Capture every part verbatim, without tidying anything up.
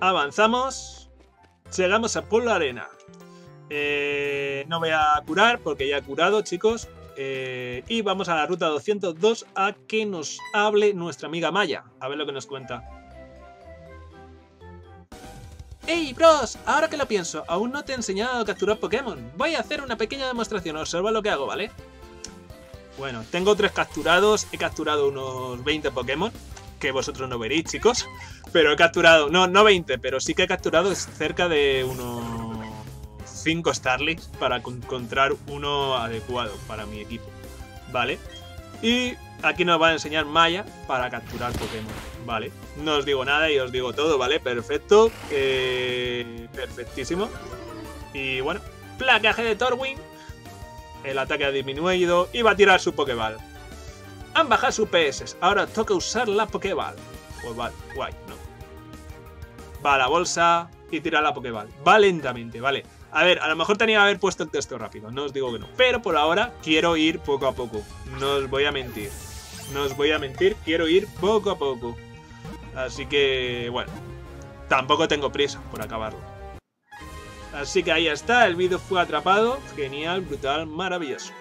Avanzamos. Llegamos a Polo Arena. Eh, no voy a curar porque ya he curado, chicos. Eh, y vamos a la ruta doscientos dos a que nos hable nuestra amiga Maya. A ver lo que nos cuenta. ¡Hey, bros! Ahora que lo pienso, aún no te he enseñado a capturar Pokémon. Voy a hacer una pequeña demostración. Observa lo que hago, ¿vale? Bueno, tengo tres capturados. He capturado unos veinte Pokémon. Que vosotros no veréis, chicos. Pero he capturado... No, no veinte, pero sí que he capturado cerca de unos... cinco Starly para encontrar uno adecuado para mi equipo, ¿vale? Y aquí nos va a enseñar Maya para capturar Pokémon, ¿vale? No os digo nada y os digo todo, ¿vale? Perfecto, eh, perfectísimo. Y bueno, placaje de Torwin, el ataque ha disminuido y va a tirar su Poké Ball. Han bajado sus P S, ahora toca usar la Poké Ball. Pues vale, guay, ¿no? Va a la bolsa y tira la Poké Ball. Va lentamente, ¿vale? A ver, a lo mejor tenía que haber puesto el texto rápido, no os digo que no. Pero por ahora quiero ir poco a poco. No os voy a mentir. No os voy a mentir, quiero ir poco a poco. Así que, bueno. Tampoco tengo prisa por acabarlo. Así que ahí está, el Bidu fue atrapado. Genial, brutal, maravilloso.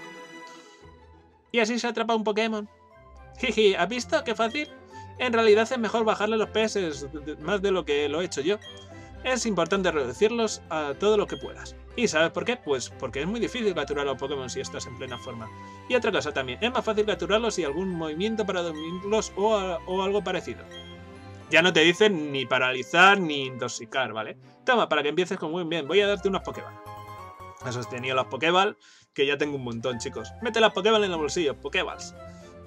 Y así se atrapa un Pokémon. Jiji, ¿has visto? ¡Qué fácil! En realidad es mejor bajarle los P S más de lo que lo he hecho yo. Es importante reducirlos a todo lo que puedas. ¿Y sabes por qué? Pues porque es muy difícil capturar a los Pokémon si estás en plena forma. Y otra cosa también, es más fácil capturarlos si hay algún movimiento para dormirlos o, a, o algo parecido. Ya no te dicen ni paralizar ni intoxicar, ¿vale? Toma, para que empieces con muy bien, voy a darte unos Pokéball. He sostenido los Pokéball, que ya tengo un montón, chicos. Mete las Pokéball en los bolsillos, Pokéballs.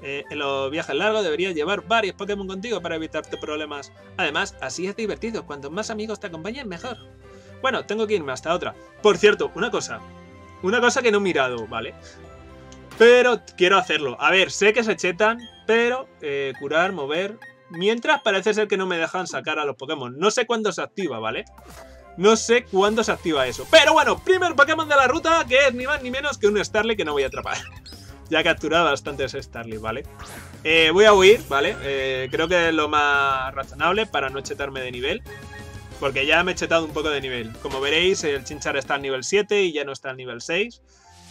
Eh, en los viajes largos deberías llevar varios Pokémon contigo para evitarte problemas. Además, así es divertido. Cuantos más amigos te acompañen, mejor. Bueno, tengo que irme hasta otra. Por cierto, una cosa. Una cosa que no he mirado, ¿vale? Pero quiero hacerlo. A ver, sé que se chetan, pero eh, curar, mover... Mientras parece ser que no me dejan sacar a los Pokémon. No sé cuándo se activa, ¿vale? No sé cuándo se activa eso. Pero bueno, primer Pokémon de la ruta, que es ni más ni menos que un Starly que no voy a atrapar. Ya he capturado bastantes Starly, ¿vale? Eh, voy a huir, ¿vale? Eh, creo que es lo más razonable para no chetarme de nivel. Porque ya me he chetado un poco de nivel. Como veréis, el Chimchar está al nivel siete y ya no está al nivel seis.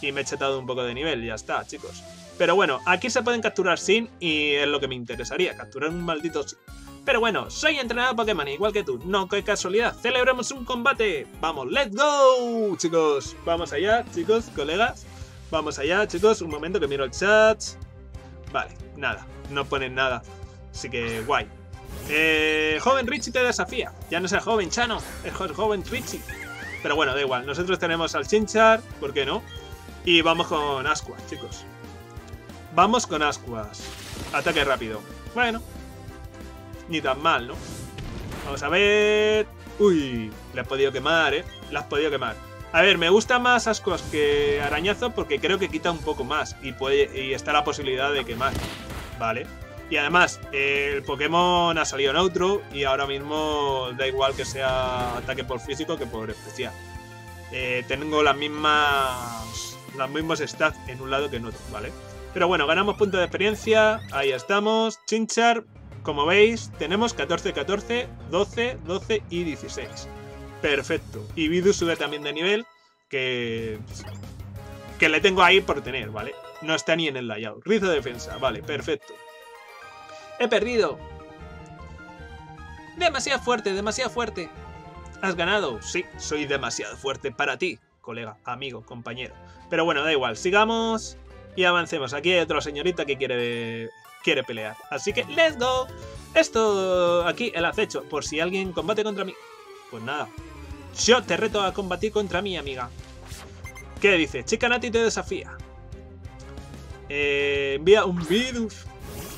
Y me he chetado un poco de nivel, ya está, chicos. Pero bueno, aquí se pueden capturar Sin y es lo que me interesaría, capturar un maldito Sin. Pero bueno, soy entrenador Pokémon, igual que tú. No, qué casualidad. ¡Celebremos un combate! ¡Vamos, let's go! Chicos, vamos allá, chicos, colegas. Vamos allá, chicos, un momento que miro el chat. Vale, nada, no ponen nada. Así que guay. eh, Joven Richie te desafía. Ya no es el joven Chano, es el joven Richie. Pero bueno, da igual, nosotros tenemos al Chimchar, ¿por qué no? Y vamos con Ascuas, chicos. Vamos con Ascuas. Ataque rápido, bueno. Ni tan mal, ¿no? Vamos a ver. Uy, le has podido quemar, ¿eh? Le has podido quemar. A ver, me gusta más Ascuas que Arañazo porque creo que quita un poco más y, puede, y está la posibilidad de quemar, ¿vale? Y además, eh, el Pokémon ha salido neutro y ahora mismo da igual que sea ataque por físico que por especial. Eh, tengo las mismas, las mismas stats en un lado que en otro, ¿vale? Pero bueno, ganamos puntos de experiencia, ahí estamos, Chimchar, como veis, tenemos catorce, catorce, doce, doce y dieciséis. Perfecto. Y Vidus sube también de nivel, que que le tengo ahí por tener, ¿vale? No está ni en el layout. Rizo de defensa, vale, perfecto. He perdido. Demasiado fuerte, demasiado fuerte. ¿Has ganado? Sí, soy demasiado fuerte para ti, colega, amigo, compañero. Pero bueno, da igual, sigamos y avancemos. Aquí hay otra señorita que quiere, quiere pelear. Así que, let's go. Esto aquí, el acecho, por si alguien combate contra mí. Pues nada. Yo te reto a combatir contra mí, amiga. ¿Qué dice? Chica Nati te desafía. Eh, envía un Vidus.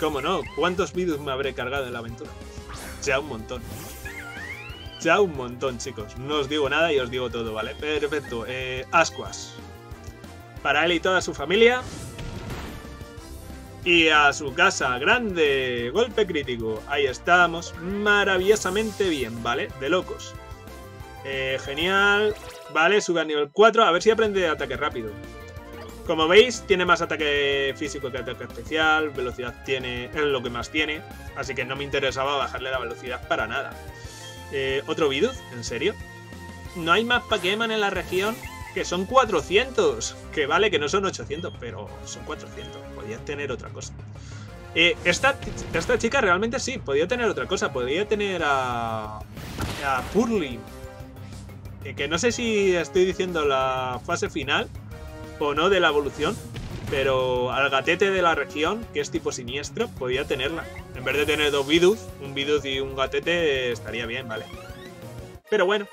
¿Cómo no? ¿Cuántos Vidus me habré cargado en la aventura? Ya un montón. Ya un montón, chicos. No os digo nada y os digo todo, ¿vale? Perfecto. Eh, Ascuas. Para él y toda su familia. Y a su casa. Grande. Golpe crítico. Ahí estamos. Maravillosamente bien, ¿vale? De locos. Eh, genial. Vale, sube al nivel cuatro. A ver si aprende ataque rápido. Como veis, tiene más ataque físico que ataque especial, velocidad tiene, es lo que más tiene, así que no me interesaba bajarle la velocidad para nada. Eh, ¿Otro Vidus? ¿En serio? No hay más Pokémon en la región que son cuatrocientos, que vale que no son ochocientos, pero son cuatrocientos, podía tener otra cosa. Eh, esta, esta chica realmente sí, podía tener otra cosa, podía tener a, a Purly, eh, que no sé si estoy diciendo la fase final o no de la evolución, pero al gatete de la región, que es tipo siniestro, podía tenerla. En vez de tener dos Vidus, un Vidus y un gatete estaría bien, ¿vale? Pero bueno,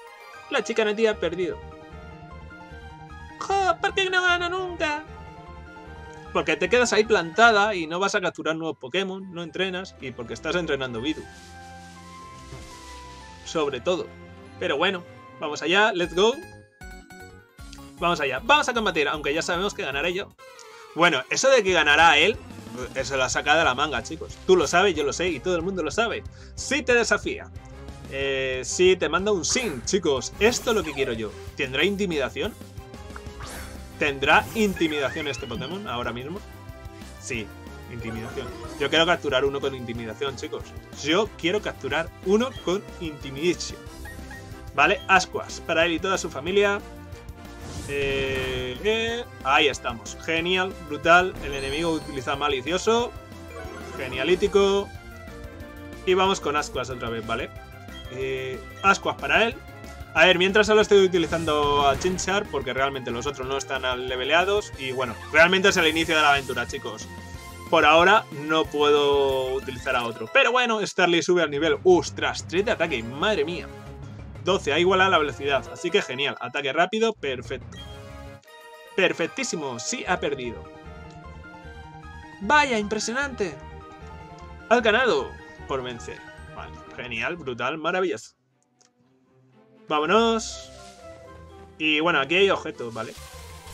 la chica no te ha perdido. ¡Jo! ¿Por qué no gana nunca? Porque te quedas ahí plantada y no vas a capturar nuevos Pokémon, no entrenas, y porque estás entrenando Vidus. Sobre todo. Pero bueno, vamos allá, let's go. Vamos allá, vamos a combatir, aunque ya sabemos que ganaré yo. Bueno, eso de que ganará él, eso lo ha sacado de la manga, chicos. Tú lo sabes, yo lo sé y todo el mundo lo sabe. Sí te desafía. Eh, sí te manda un sin, chicos. Esto es lo que quiero yo. ¿Tendrá intimidación? ¿Tendrá intimidación este Pokémon ahora mismo? Sí, intimidación. Yo quiero capturar uno con intimidación, chicos. Yo quiero capturar uno con intimidación. Vale, Ascuas, para él y toda su familia... Eh, eh, ahí estamos. Genial, brutal. El enemigo utiliza malicioso. Genialítico. Y vamos con Ascuas otra vez, ¿vale? Eh, Ascuas para él. A ver, mientras solo estoy utilizando a Chimchar, porque realmente los otros no están leveleados. Y bueno, realmente es el inicio de la aventura, chicos. Por ahora no puedo utilizar a otro. Pero bueno, Starly sube al nivel. ¡Ostras! tres de ataque, madre mía. doce, ha igualado la velocidad, así que genial. Ataque rápido, perfecto. Perfectísimo, sí ha perdido. ¡Vaya, impresionante! Has ganado por vencer. Vale, genial, brutal, maravilloso. Vámonos. Y bueno, aquí hay objetos, ¿vale?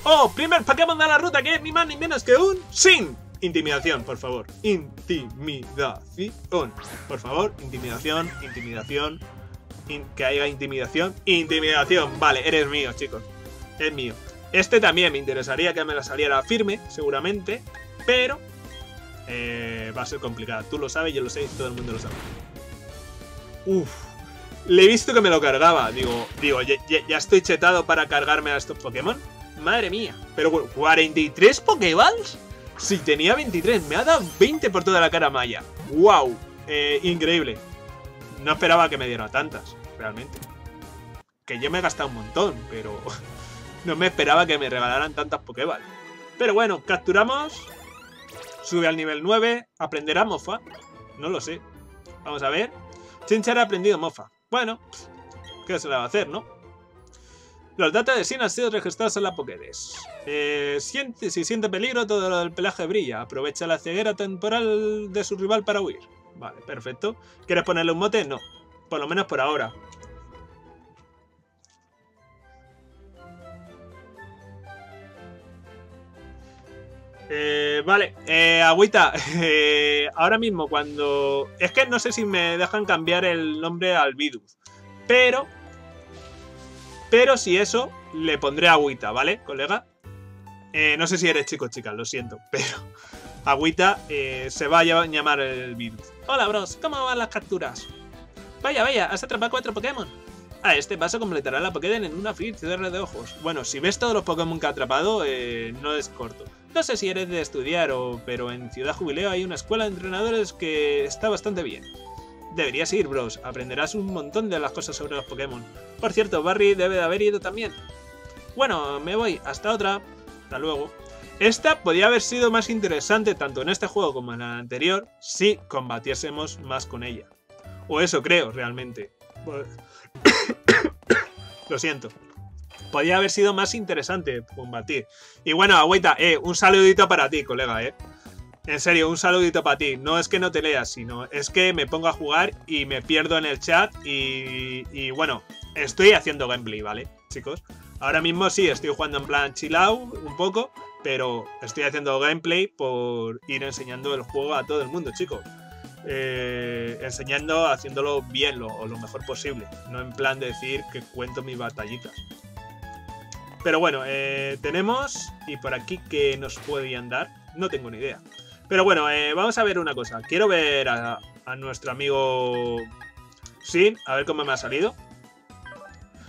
¡Oh! Primer Pokémon de la ruta, que es ni más ni menos que un sin. Intimidación, por favor. Intimidación. Por favor, intimidación, intimidación. Que haya intimidación. Intimidación, vale, eres mío, chicos. Es mío. Este también me interesaría que me la saliera firme, seguramente. Pero eh, va a ser complicada. Tú lo sabes, yo lo sé, todo el mundo lo sabe. Uff. Le he visto que me lo cargaba. Digo, digo ya, ya estoy chetado para cargarme a estos Pokémon. Madre mía. Pero bueno, ¿cuarenta y tres Pokéballs? Si tenía veintitrés, me ha dado veinte por toda la cara Maya. ¡Wow! Eh, increíble. No esperaba que me diera tantas, realmente. Que yo me he gastado un montón, pero no me esperaba que me regalaran tantas Pokéballs. Pero bueno, capturamos. Sube al nivel nueve. ¿Aprenderá mofa? No lo sé. Vamos a ver. Chimchar ha aprendido mofa. Bueno, ¿qué se le va a hacer, no? Los datos de Sinnoh han sido registrados en la Pokédex. Eh, siente, si siente peligro, todo lo del pelaje brilla. Aprovecha la ceguera temporal de su rival para huir. Vale, perfecto. ¿Quieres ponerle un mote? No. Por lo menos por ahora. Eh, vale, eh, agüita. Eh, ahora mismo cuando... Es que no sé si me dejan cambiar el nombre al Vidus. Pero... Pero si eso, le pondré agüita, ¿vale, colega? Eh, no sé si eres chico o chica, lo siento, pero... Agüita eh, se va a llamar el Vidus. Hola, bros, ¿cómo van las capturas? Vaya, vaya, has atrapado cuatro Pokémon. A este paso completará la Pokédex en una fila y cierre de ojos. Bueno, si ves todos los Pokémon que ha atrapado, eh, no es corto. No sé si eres de estudiar o... Pero en Ciudad Jubileo hay una escuela de entrenadores que está bastante bien. Deberías ir, bros. Aprenderás un montón de las cosas sobre los Pokémon. Por cierto, Barry debe de haber ido también. Bueno, me voy. Hasta otra. Hasta luego. Esta podría haber sido más interesante tanto en este juego como en el anterior si combatiésemos más con ella. O eso creo, realmente. Lo siento. Podría haber sido más interesante combatir. Y bueno, agüita, eh, un saludito para ti, colega, eh. En serio, un saludito para ti. No es que no te leas, sino es que me pongo a jugar y me pierdo en el chat y, y bueno, estoy haciendo gameplay, ¿vale, chicos? Ahora mismo sí, estoy jugando en plan chill out un poco... Pero estoy haciendo gameplay por ir enseñando el juego a todo el mundo, chicos. Eh, enseñando, haciéndolo bien lo, o lo mejor posible. No en plan de decir que cuento mis batallitas. Pero bueno, eh, tenemos... Y por aquí, ¿qué nos podían dar? No tengo ni idea. Pero bueno, eh, vamos a ver una cosa. Quiero ver a, a nuestro amigo... Sí, a ver cómo me ha salido.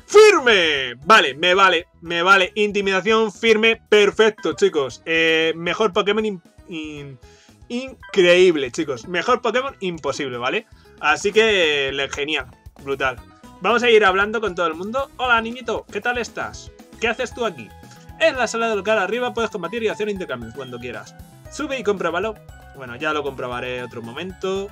¡Firme! Vale, me vale, me vale. Intimidación firme, perfecto, chicos. Eh, mejor Pokémon... In, in, increíble, chicos. Mejor Pokémon imposible, ¿vale? Así que, eh, genial, brutal. Vamos a ir hablando con todo el mundo. Hola, niñito, ¿qué tal estás? ¿Qué haces tú aquí? En la sala de local arriba puedes combatir y hacer intercambios cuando quieras. Sube y compruébalo. Bueno, ya lo comprobaré otro momento.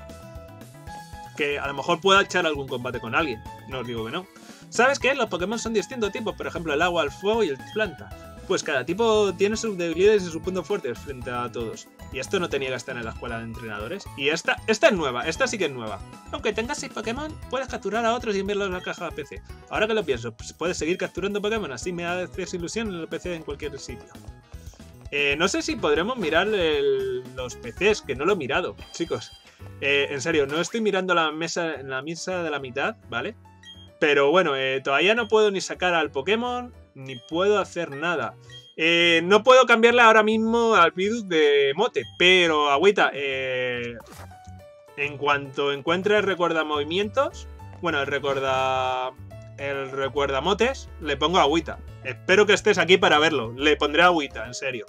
Que a lo mejor pueda echar algún combate con alguien. No os digo que no. ¿Sabes qué? Los Pokémon son distintos tipos. Por ejemplo, el agua, el fuego y el planta. Pues cada tipo tiene sus debilidades y sus puntos fuertes frente a todos. Y esto no tenía que estar en la escuela de entrenadores. Y esta, esta es nueva. Esta sí que es nueva. Aunque tengas seis Pokémon, puedes capturar a otros y enviarlos a la caja de P C. Ahora que lo pienso, pues puedes seguir capturando Pokémon. Así me haces ilusión en el P C en cualquier sitio. Eh, no sé si podremos mirar el, los P Cs, que no lo he mirado, chicos. Eh, en serio, no estoy mirando la mesa, la mesa de la mitad, ¿vale? Pero bueno, eh, todavía no puedo ni sacar al Pokémon, ni puedo hacer nada. Eh, no puedo cambiarle ahora mismo al Vidus de mote, pero agüita, eh, en cuanto encuentre el recuerda movimientos, bueno, el recuerda... El recuerdamotes, le pongo agüita. Espero que estés aquí para verlo. Le pondré agüita, en serio.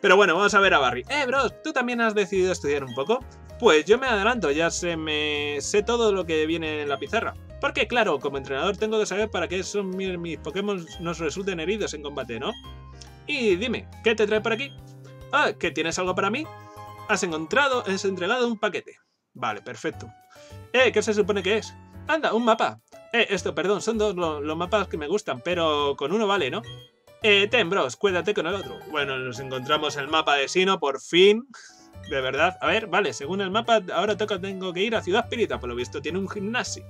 Pero bueno, vamos a ver a Barry. Eh, bro, ¿tú también has decidido estudiar un poco? Pues yo me adelanto, ya se me... sé todo lo que viene en la pizarra. Porque claro, como entrenador tengo que saber para qué son mis, mis Pokémon nos resulten heridos en combate, ¿no? Y dime, ¿qué te trae por aquí? Ah, ¿que tienes algo para mí? Has encontrado, has entregado un paquete. Vale, perfecto. Eh, ¿qué se supone que es? Anda, un mapa. Eh, esto, perdón, son dos lo, los mapas que me gustan, pero con uno vale, ¿no? Eh, ten, bros, cuídate con el otro. Bueno, nos encontramos el mapa de Sinnoh, por fin. De verdad. A ver, vale, según el mapa, ahora toca tengo que ir a Ciudad Pirita, por lo visto tiene un gimnasio.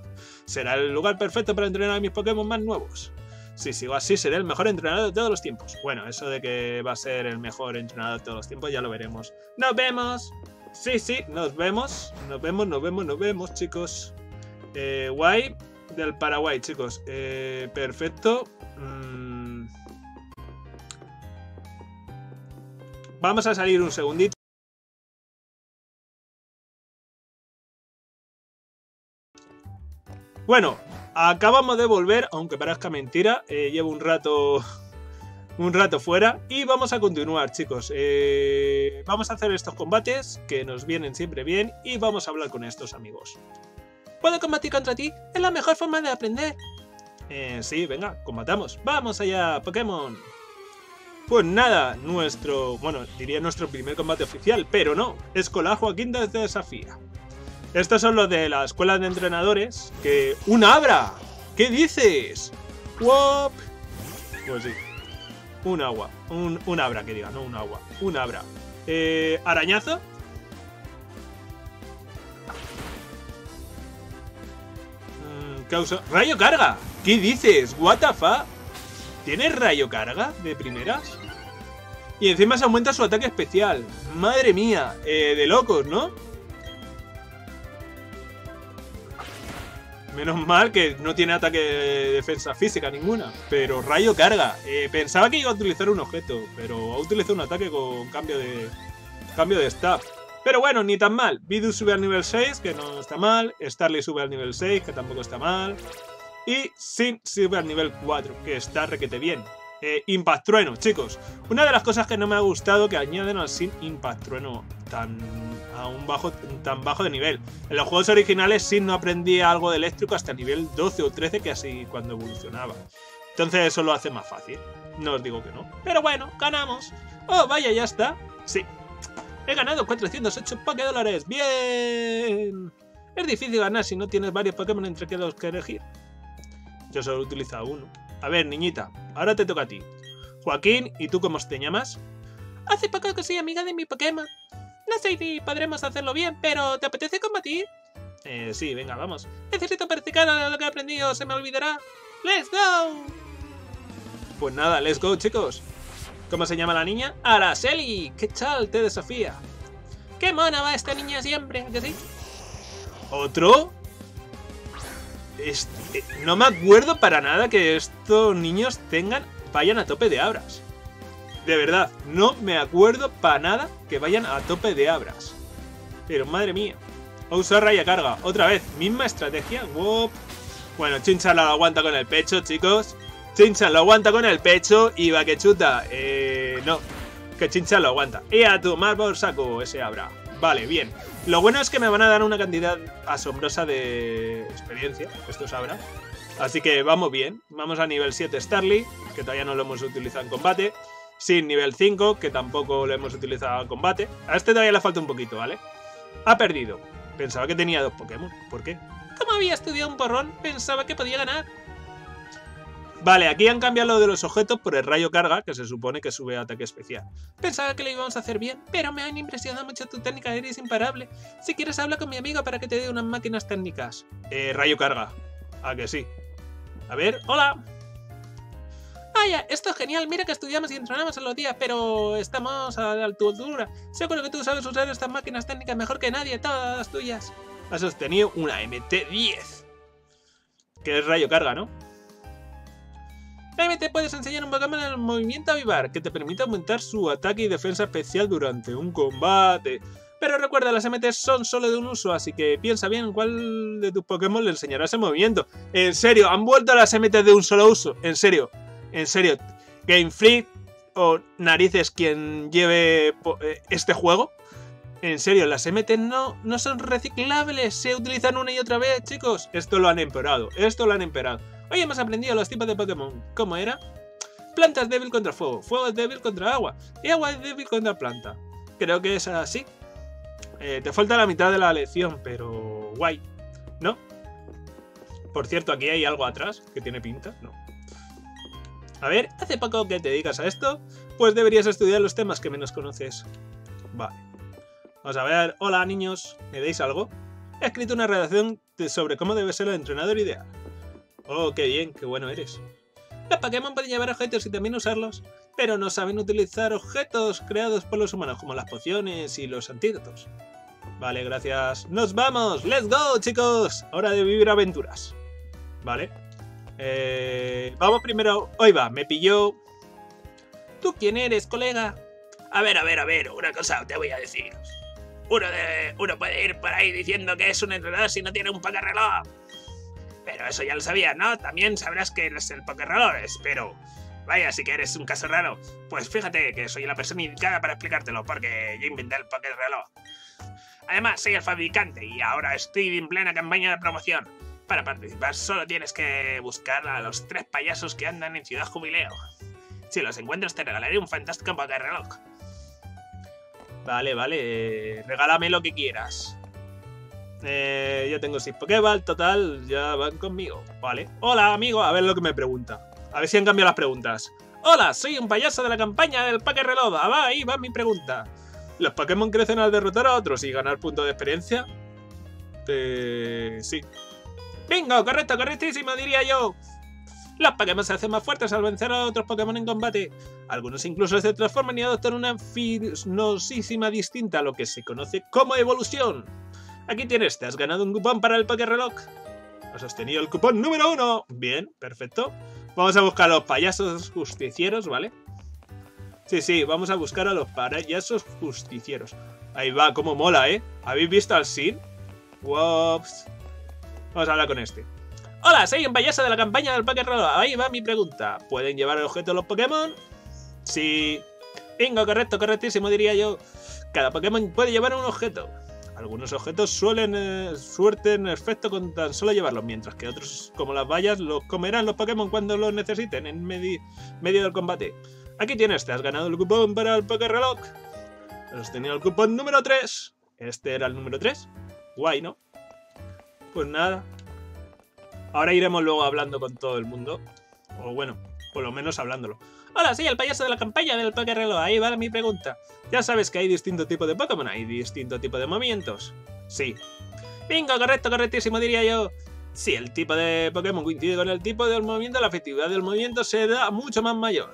Será el lugar perfecto para entrenar a mis Pokémon más nuevos. Si sigo así, seré el mejor entrenador de todos los tiempos. Bueno, eso de que va a ser el mejor entrenador de todos los tiempos, ya lo veremos. ¡Nos vemos! Sí, sí, nos vemos. Nos vemos, nos vemos, nos vemos, chicos. Eh, guay. Del Paraguay, chicos. Eh, perfecto. Mm. Vamos a salir un segundito. Bueno, acabamos de volver, aunque parezca mentira. Eh, llevo un rato... un rato fuera. Y vamos a continuar, chicos. Eh, vamos a hacer estos combates, que nos vienen siempre bien. Y vamos a hablar con estos amigos. ¿Puedo combatir contra ti? Es la mejor forma de aprender. Eh, sí, venga, combatamos. ¡Vamos allá, Pokémon! Pues nada, nuestro... Bueno, diría nuestro primer combate oficial, pero no. Escolar Joaquín desde Desafía. Estos son los de la escuela de entrenadores que... ¡Un abra! ¿Qué dices? ¡Wop! Pues sí. Un agua. Un, un abra, que diga, no un agua. Un abra. Eh, Arañazo. Causa... ¡Rayo Carga! ¿Qué dices? ¿What the fuck? ¿Tienes Rayo Carga de primeras? Y encima se aumenta su ataque especial. ¡Madre mía! Eh, de locos, ¿no? Menos mal que no tiene ataque de defensa física ninguna. Pero Rayo Carga. Eh, pensaba que iba a utilizar un objeto, pero ha utilizado un ataque con cambio de... Cambio de staff. Pero bueno, ni tan mal. Bidu sube al nivel seis, que no está mal. Starly sube al nivel seis, que tampoco está mal. Y Sin sube al nivel cuatro, que está requete bien. Eh, Impact Trueno, chicos. Una de las cosas que no me ha gustado que añaden al Sin Impact Trueno tan, a un bajo, tan bajo de nivel. En los juegos originales Sin no aprendía algo de eléctrico hasta el nivel doce o trece, que así cuando evolucionaba. Entonces eso lo hace más fácil. No os digo que no. Pero bueno, ganamos. Oh, vaya, ya está. Sí. He ganado cuatrocientos ocho Poké dólares. ¡Bien! Es difícil ganar si no tienes varios Pokémon entre que los que elegir. Yo solo he utilizado uno. A ver, niñita, ahora te toca a ti. Joaquín, ¿y tú cómo te llamas? Hace poco que soy amiga de mi Pokémon. No sé si podremos hacerlo bien, pero ¿te apetece combatir? Eh, sí, venga, vamos. Necesito practicar lo que he aprendido, se me olvidará. ¡Let's go! Pues nada, let's go, chicos. ¿Cómo se llama la niña? Araceli. ¿Qué tal te desafía? ¡Qué mona va esta niña siempre! ¿Que sí? ¿Otro? Este, no me acuerdo para nada que estos niños tengan vayan a tope de abras. De verdad, no me acuerdo para nada que vayan a tope de abras. Pero madre mía. Ha usado Rayo Carga. Otra vez, misma estrategia. Wow. Bueno, Chimchar lo aguanta con el pecho, chicos. Chimchar lo aguanta con el pecho y va que chuta. Eh, no. Que Chimchar lo aguanta. Y a tomar por saco ese abra. Vale, bien. Lo bueno es que me van a dar una cantidad asombrosa de experiencia, esto sabrá. Así que vamos bien. Vamos a nivel siete Starly, que todavía no lo hemos utilizado en combate. Sin nivel cinco, que tampoco lo hemos utilizado en combate. A este todavía le falta un poquito, ¿vale? Ha perdido. Pensaba que tenía dos Pokémon. ¿Por qué? Como había estudiado un porrón, pensaba que podía ganar. Vale, aquí han cambiado lo de los objetos por el rayo carga, que se supone que sube ataque especial. Pensaba que lo íbamos a hacer bien, pero me han impresionado mucho tu técnica, eres imparable. Si quieres habla con mi amigo para que te dé unas máquinas técnicas. Eh, rayo carga. ¿A que sí? A ver, ¡hola! ¡Vaya! Esto es genial, mira que estudiamos y entrenamos en los días, pero estamos a tu altura. Seguro que tú sabes usar estas máquinas técnicas mejor que nadie, todas las tuyas. Has obtenido una M T diez. Que es rayo carga, ¿no? Te puedes enseñar un Pokémon en el movimiento avivar, que te permite aumentar su ataque y defensa especial durante un combate. Pero recuerda, las M T son solo de un uso, así que piensa bien cuál de tus Pokémon le enseñará ese movimiento. En serio, han vuelto a las M T de un solo uso. En serio, en serio. Game Freak o narices quien lleve este juego. En serio, las M T no, no son reciclables, se utilizan una y otra vez, chicos. Esto lo han empeorado, esto lo han empeorado. Hoy hemos aprendido los tipos de Pokémon. ¿Cómo era? Planta es débil contra fuego, fuego es débil contra agua y agua es débil contra planta. Creo que es así. Eh, te falta la mitad de la lección, pero guay, ¿no? Por cierto, aquí hay algo atrás que tiene pinta, ¿no? A ver, ¿hace poco que te dedicas a esto? Pues deberías estudiar los temas que menos conoces. Vale. Vamos a ver. Hola, niños. ¿Me dais algo? He escrito una redacción sobre cómo debe ser el entrenador ideal. Oh, qué bien, qué bueno eres. Los Pokémon pueden llevar objetos y también usarlos, pero no saben utilizar objetos creados por los humanos, como las pociones y los antídotos. Vale, gracias. ¡Nos vamos! ¡Let's go, chicos! Hora de vivir aventuras. Vale. Eh, vamos primero... Hoy va, me pilló... ¿Tú quién eres, colega? A ver, a ver, a ver, una cosa te voy a decir. Uno, de, uno puede ir por ahí diciendo que es un entrenador si no tiene un Poké Reloj. Pero eso ya lo sabías, ¿no? También sabrás que eres el Poké Reloj, espero. Vaya, si que eres un caso raro. Pues fíjate que soy la persona indicada para explicártelo, porque yo inventé el Poké Reloj. Además, soy el fabricante y ahora estoy en plena campaña de promoción. Para participar solo tienes que buscar a los tres payasos que andan en Ciudad Jubileo. Si los encuentras te regalaré un fantástico Poké Reloj. Vale, vale, regálame lo que quieras. Eh, yo tengo seis Poké Ball, total, ya van conmigo. Vale. Hola, amigo, a ver lo que me pregunta. A ver si han cambiado las preguntas. Hola, soy un payaso de la campaña del Poké Reloj. Ah, va, ahí va mi pregunta. ¿Los Pokémon crecen al derrotar a otros y ganar puntos de experiencia? Eh... Sí. Bingo, correcto, correctísimo, diría yo. Los Pokémon se hacen más fuertes al vencer a otros Pokémon en combate. Algunos incluso se transforman y adoptan una finosísima distinta a lo que se conoce como evolución. Aquí tienes, te has ganado un cupón para el Poké Reloj. Has obtenido el cupón número uno. Bien, perfecto. Vamos a buscar a los payasos justicieros, ¿vale? Sí, sí, vamos a buscar a los payasos justicieros. Ahí va, cómo mola, ¿eh? ¿Habéis visto al Sin? Wops. Vamos a hablar con este. Hola, soy un payaso de la campaña del Poké Reloj. Ahí va mi pregunta. ¿Pueden llevar el objeto los Pokémon? Sí. Bingo, correcto, correctísimo, diría yo. Cada Pokémon puede llevar un objeto. Algunos objetos suelen eh, suelten efecto con tan solo llevarlos, mientras que otros, como las bayas, los comerán los Pokémon cuando los necesiten en medi medio del combate. Aquí tienes, te has ganado el cupón para el Poké Reloj. Has tenido el cupón número tres. Este era el número tres. Guay, ¿no? Pues nada. Ahora iremos luego hablando con todo el mundo. O bueno, por lo menos hablándolo. Hola, soy el payaso de la campaña del Poké Reloj. Ahí va mi pregunta. Ya sabes que hay distinto tipo de Pokémon, hay distinto tipo de movimientos. Sí. Bingo, correcto, correctísimo, diría yo. Si el tipo de Pokémon coincide con el tipo del movimiento, la efectividad del movimiento será mucho más mayor.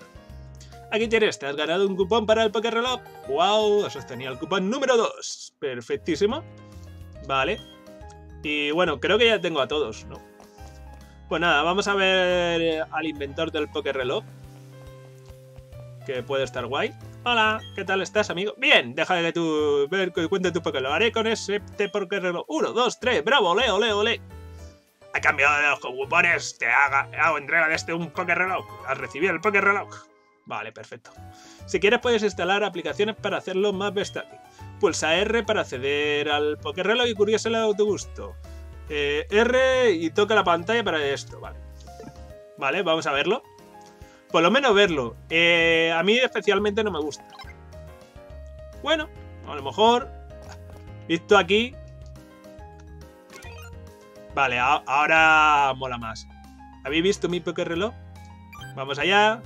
Aquí tienes, te has ganado un cupón para el Poké Reloj. ¡Wow! Has obtenido el cupón número dos. Perfectísimo. Vale. Y bueno, creo que ya tengo a todos, ¿no? Pues nada, vamos a ver al inventor del Poké Reloj, que puede estar guay. Hola, ¿qué tal estás, amigo? Bien, deja de tu... ver cuenta tu Poké. Lo haré con ese Poké Reloj. Uno, dos, tres, bravo, ole, ole, ole. A cambio de los cupones, te haga, hago entrega de este un Poké Reloj. Has recibido el Poké Reloj. Vale, perfecto. Si quieres puedes instalar aplicaciones para hacerlo más versátil. Pulsa R para acceder al Poké Reloj y curiosa el autogusto. Eh, R y toca la pantalla para esto, vale. Vale, vamos a verlo. Por lo menos verlo. Eh, a mí especialmente no me gusta. Bueno, a lo mejor... Visto aquí... Vale, a ahora mola más. ¿Habéis visto mi Poké Reloj? Vamos allá.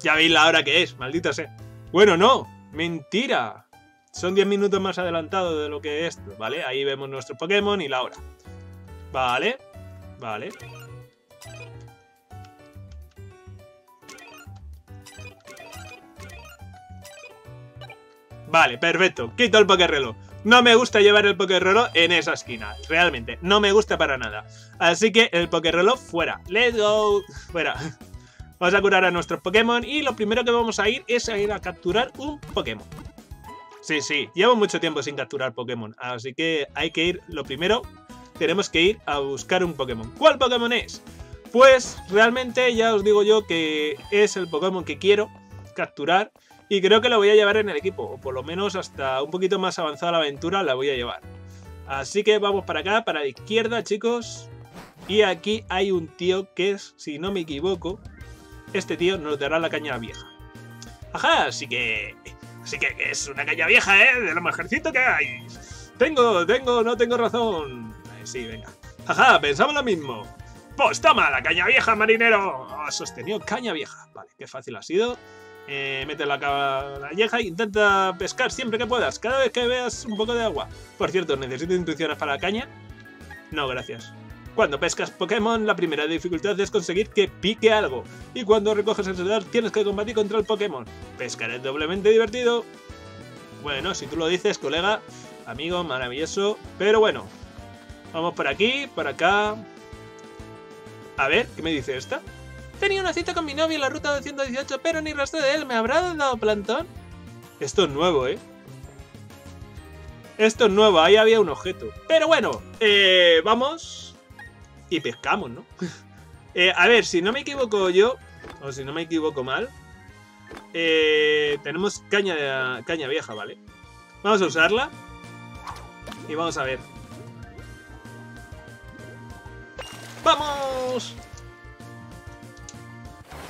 Ya veis la hora que es, maldita sea. Bueno, no. Mentira. Son diez minutos más adelantado de lo que es esto, ¿vale? Ahí vemos nuestro Pokémon y la hora. Vale. Vale. Vale, perfecto. Quito el Poké Reloj. No me gusta llevar el Poké Reloj en esa esquina. Realmente, no me gusta para nada. Así que el Poké Reloj fuera. Let's go. Fuera. Vamos a curar a nuestros Pokémon y lo primero que vamos a ir es a ir a capturar un Pokémon. Sí, sí, llevo mucho tiempo sin capturar Pokémon, así que hay que ir, lo primero, tenemos que ir a buscar un Pokémon. ¿Cuál Pokémon es? Pues realmente ya os digo yo que es el Pokémon que quiero capturar y creo que lo voy a llevar en el equipo, o por lo menos hasta un poquito más avanzada la aventura la voy a llevar. Así que vamos para acá, para la izquierda, chicos, y aquí hay un tío que es, si no me equivoco... Este tío nos dará la caña vieja. Ajá, así que... Así que es una caña vieja, ¿eh? De lo mejorcito que hay. Tengo, tengo, no tengo razón. Eh, sí, venga. Ajá, pensamos lo mismo. Pues toma, la caña vieja, marinero. Has sostenido caña vieja. Vale, qué fácil ha sido. Eh, mete la caña vieja e intenta pescar siempre que puedas. Cada vez que veas un poco de agua. Por cierto, ¿necesito intuiciones para la caña? No, gracias. Cuando pescas Pokémon, la primera dificultad es conseguir que pique algo. Y cuando recoges el celular, tienes que combatir contra el Pokémon. Pescar es doblemente divertido. Bueno, si tú lo dices, colega, amigo, maravilloso. Pero bueno, vamos por aquí, por acá. A ver, ¿qué me dice esta? Tenía una cita con mi novio en la ruta doscientos dieciocho, pero ni rastro de él. ¿Me habrá dado plantón? Esto es nuevo, ¿eh? Esto es nuevo, ahí había un objeto. Pero bueno, eh, vamos... Y pescamos, ¿no? eh, a ver, si no me equivoco yo, o si no me equivoco mal, eh, tenemos caña, caña vieja, ¿vale? Vamos a usarla y vamos a ver. ¡Vamos!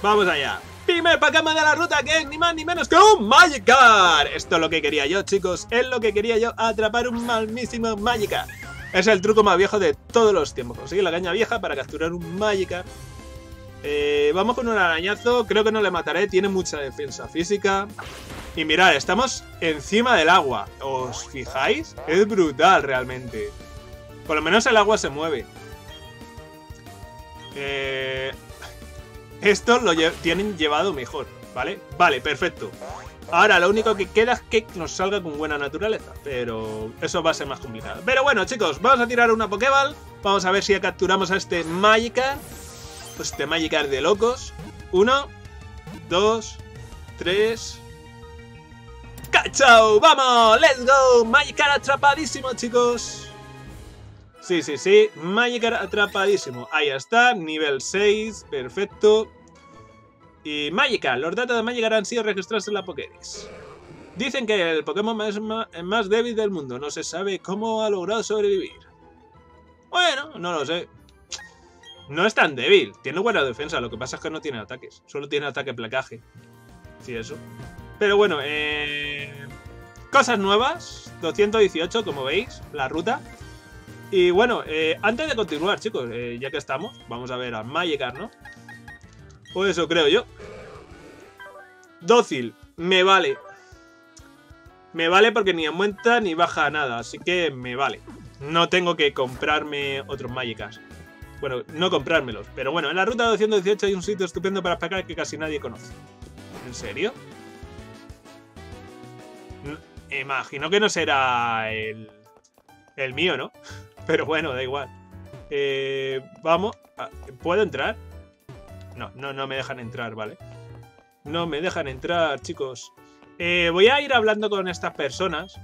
¡Vamos allá! Primer Pokémon de la ruta, que es ni más ni menos que un Magikarp. Esto es lo que quería yo, chicos. Es lo que quería yo, atrapar un malmísimo Magikarp. Es el truco más viejo de todos los tiempos. Conseguir la caña vieja para capturar un Magikarp. Eh, vamos con un arañazo. Creo que no le mataré. Tiene mucha defensa física. Y mirad, estamos encima del agua. ¿Os fijáis? Es brutal realmente. Por lo menos el agua se mueve. Eh, esto lo lle- tienen llevado mejor. ¿Vale? Vale, perfecto. Ahora lo único que queda es que nos salga con buena naturaleza, pero eso va a ser más complicado. Pero bueno, chicos, vamos a tirar una Pokéball. Vamos a ver si capturamos a este Magikarp. Este Magikarp de locos. Uno, dos, tres... ¡Cachao! ¡Vamos! ¡Let's go! Magikarp atrapadísimo, chicos. Sí, sí, sí. Magikarp atrapadísimo. Ahí está, nivel seis. Perfecto. Y Magikarp, los datos de Magikarp han sido registrados en la Pokédex. Dicen que el Pokémon es más débil del mundo. No se sabe cómo ha logrado sobrevivir. Bueno, no lo sé. No es tan débil. Tiene buena defensa. Lo que pasa es que no tiene ataques. Solo tiene ataque placaje. Sí, eso. Pero bueno, eh... cosas nuevas. doscientos dieciocho, como veis. La ruta. Y bueno, eh, antes de continuar, chicos, eh, ya que estamos, vamos a ver a Magikarp, ¿no? Pues eso creo yo. Dócil, me vale. Me vale porque ni aumenta ni baja nada, así que me vale. No tengo que comprarme otros Magikarps. Bueno, no comprármelos, pero bueno, en la ruta doscientos dieciocho hay un sitio estupendo para pescar que casi nadie conoce. ¿En serio? Imagino que no será el, el mío, ¿no? Pero bueno, da igual. Eh, vamos, ¿Puedo entrar? No, no, no me dejan entrar, ¿vale? No me dejan entrar, chicos. Eh, voy a ir hablando con estas personas,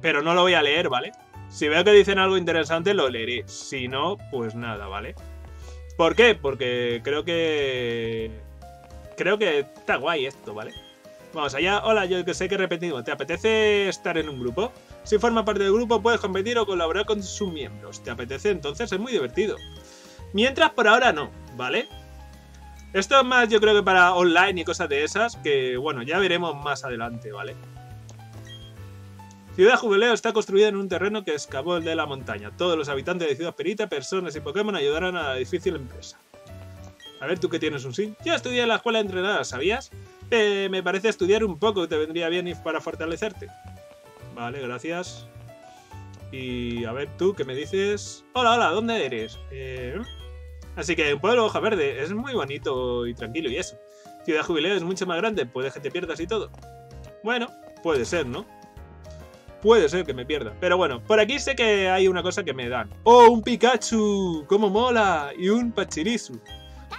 pero no lo voy a leer, ¿vale? Si veo que dicen algo interesante, lo leeré. Si no, pues nada, ¿vale? ¿Por qué? Porque creo que... Creo que está guay esto, ¿vale? Vamos allá. Hola, yo que sé que he repetido. ¿Te apetece estar en un grupo? Si forma parte del grupo, puedes competir o colaborar con sus miembros. ¿Te apetece? Entonces es muy divertido. Mientras, por ahora no, ¿vale? Esto es más, yo creo que para online y cosas de esas, que, bueno, ya veremos más adelante, ¿vale? Ciudad Jubileo está construida en un terreno que excavó el de la montaña. Todos los habitantes de Ciudad Pirita, personas y Pokémon ayudarán a la difícil empresa. A ver, ¿tú qué tienes un sí? Yo estudié en la escuela entrenada, ¿sabías? Eh, me parece estudiar un poco, te vendría bien para fortalecerte. Vale, gracias. Y a ver, ¿tú qué me dices? Hola, hola, ¿dónde eres? Eh... Así que en Pueblo Hoja Verde es muy bonito y tranquilo y eso. Ciudad Jubileo es mucho más grande, puede que te pierdas y todo. Bueno, puede ser, ¿no? Puede ser que me pierda. Pero bueno, por aquí sé que hay una cosa que me dan. ¡Oh, un Pikachu! ¡Cómo mola! Y un Pachirisu.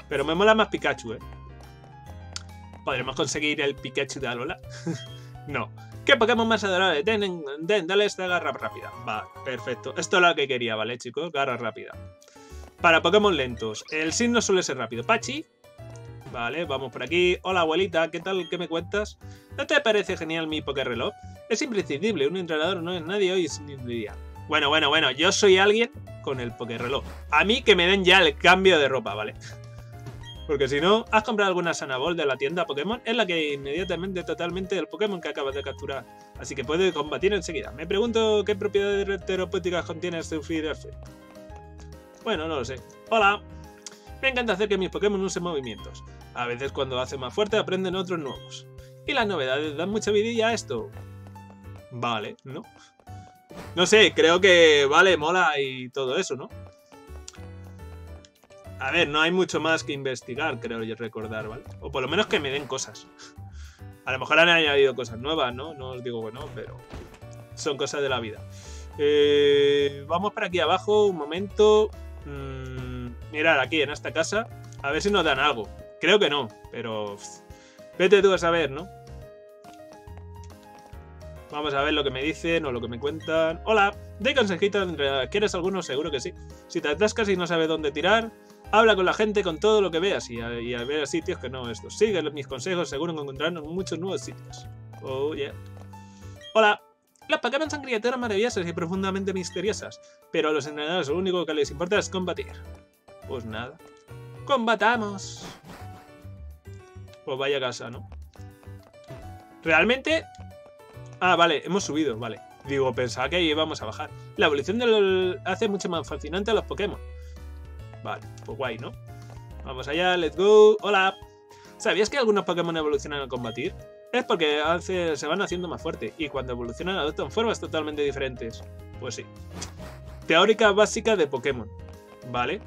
Pero me mola más Pikachu, ¿eh? ¿Podremos conseguir el Pikachu de Alola? No. ¿Qué Pokémon más adorable? Den, den, dale esta garra rápida. Va, perfecto. Esto es lo que quería, ¿vale, chicos? Garra rápida. Para Pokémon lentos. El Sinnoh suele ser rápido. Pachi. Vale, vamos por aquí. Hola, abuelita. ¿Qué tal? ¿Qué me cuentas? ¿No te parece genial mi Poké Reloj? Es imprescindible. Un entrenador no es nadie hoy sin día. Bueno, bueno, bueno. Yo soy alguien con el Poké Reloj. A mí que me den ya el cambio de ropa, ¿vale? Porque si no, ¿has comprado alguna Sanabol de la tienda Pokémon? Es la que inmediatamente totalmente el Pokémon que acabas de capturar. Así que puede combatir enseguida. Me pregunto qué propiedades terapéuticas contiene este efecto. Bueno, no lo sé. ¡Hola! Me encanta hacer que mis Pokémon usen movimientos. A veces cuando hacen más fuerte aprenden otros nuevos. Y las novedades dan mucha vidilla a esto. Vale, ¿no? No sé, creo que vale, mola y todo eso, ¿no? A ver, no hay mucho más que investigar, creo yo recordar, ¿vale? O por lo menos que me den cosas. A lo mejor han añadido cosas nuevas, ¿no? No os digo bueno, pero son cosas de la vida. Eh, vamos para aquí abajo, un momento... Mm, mirar aquí, en esta casa, a ver si nos dan algo. Creo que no, pero... Pff, vete tú a saber, ¿no? Vamos a ver lo que me dicen o lo que me cuentan. Hola, de consejito de entrenador. ¿Quieres alguno? Seguro que sí. Si te atascas y no sabes dónde tirar, habla con la gente con todo lo que veas y a, y a ver a sitios que no estos. Sigue mis consejos, seguro que encontrarán muchos nuevos sitios. Oh, yeah. Hola. Las Pokémon son criaturas maravillosas y profundamente misteriosas, pero a los entrenadores lo único que les importa es combatir. Pues nada. ¡Combatamos! Pues vaya casa, ¿no? Realmente... Ah, vale, hemos subido, vale. Digo, pensaba que íbamos a bajar. La evolución del hace mucho más fascinante a los Pokémon. Vale, pues guay, ¿no? Vamos allá, let's go. ¡Hola! ¿Sabías que algunos Pokémon evolucionan al combatir? Es porque hace, se van haciendo más fuerte y cuando evolucionan adoptan formas totalmente diferentes. Pues sí. Teórica básica de Pokémon, ¿vale?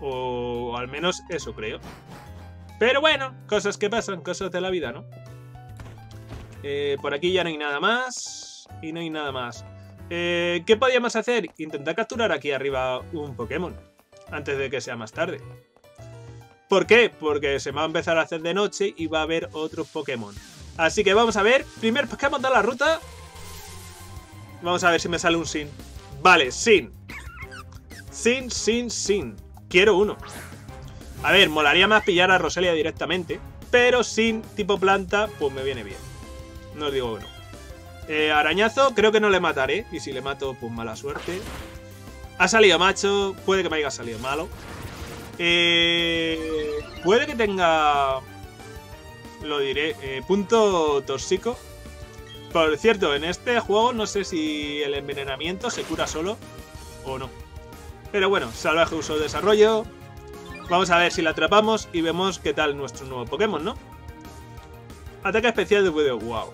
O al menos eso creo. Pero bueno, cosas que pasan, cosas de la vida, ¿no? Eh, por aquí ya no hay nada más. Y no hay nada más. Eh, ¿Qué podíamos hacer? Intentar capturar aquí arriba un Pokémon. Antes de que sea más tarde. ¿Por qué? Porque se va a empezar a hacer de noche y va a haber otros Pokémon. Así que vamos a ver. Primer Pokémon de la ruta. Vamos a ver si me sale un Sin. Vale, Sin. Sin, Sin, Sin. Quiero uno. A ver, molaría más pillar a Roselia directamente. Pero Sin tipo planta, pues me viene bien. No os digo bueno. Eh, arañazo, creo que no le mataré. Y si le mato, pues mala suerte. Ha salido macho. Puede que me haya salido malo. Eh, puede que tenga, lo diré, eh, punto tóxico. Por cierto, en este juego no sé si el envenenamiento se cura solo o no. Pero bueno, salvaje uso de desarrollo. Vamos a ver si la atrapamos y vemos qué tal nuestro nuevo Pokémon, ¿no? Ataque especial de Budew. Wow,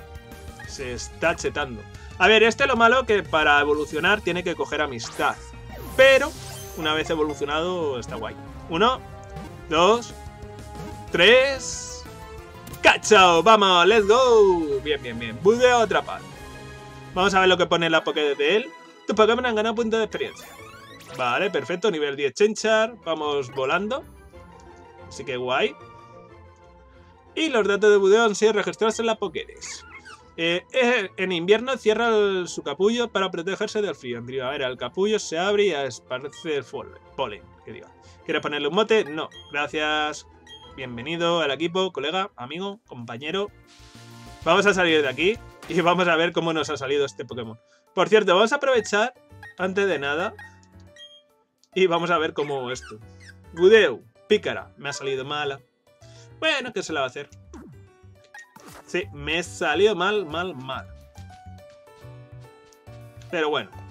se está chetando. A ver, este es lo malo, que para evolucionar tiene que coger amistad. Pero una vez evolucionado está guay. Uno, dos, tres... ¡Cachao! ¡Vamos! ¡Let's go! Bien, bien, bien. Budew atrapado. Vamos a ver lo que pone en la Pokédex de él. Tus Pokémon han ganado puntos de experiencia. Vale, perfecto. Nivel diez Chimchar. Vamos volando. Así que guay. Y los datos de Budew han sido registrados en la Pokédex. Eh, en invierno cierra el, su capullo para protegerse del frío. En primavera el capullo se abre y esparce el polen. Que diga. ¿Quieres ponerle un mote? No. Gracias. Bienvenido al equipo, colega, amigo, compañero. Vamos a salir de aquí y vamos a ver cómo nos ha salido este Pokémon. Por cierto, vamos a aprovechar, antes de nada, y vamos a ver cómo esto. Budew, pícara. Me ha salido mala. Bueno, ¿qué se la va a hacer? Sí, me he salido mal, mal, mal. Pero bueno.